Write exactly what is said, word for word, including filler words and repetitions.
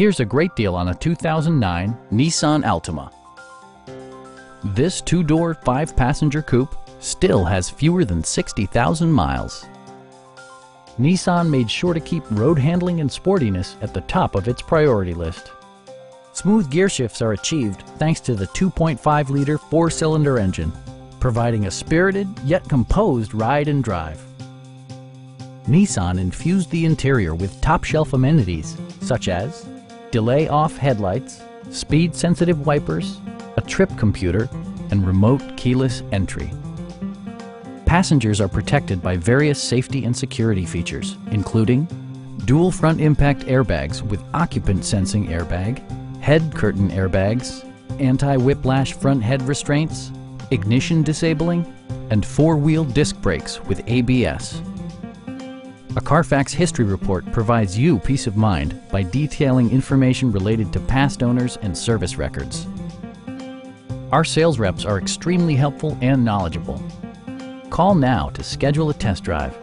Here's a great deal on a two thousand nine Nissan Altima. This two-door, five-passenger coupe still has fewer than sixty thousand miles. Nissan made sure to keep road handling and sportiness at the top of its priority list. Smooth gear shifts are achieved thanks to the two point five liter four-cylinder engine, providing a spirited yet composed ride and drive. Nissan infused the interior with top-shelf amenities such as delay-off headlights, speed-sensitive wipers, a trip computer, and remote keyless entry. Passengers are protected by various safety and security features, including dual front impact airbags with occupant sensing airbag, head curtain airbags, anti-whiplash front head restraints, ignition disabling, and four-wheel disc brakes with A B S. A Carfax history report provides you peace of mind by detailing information related to past owners and service records. Our sales reps are extremely helpful and knowledgeable. Call now to schedule a test drive.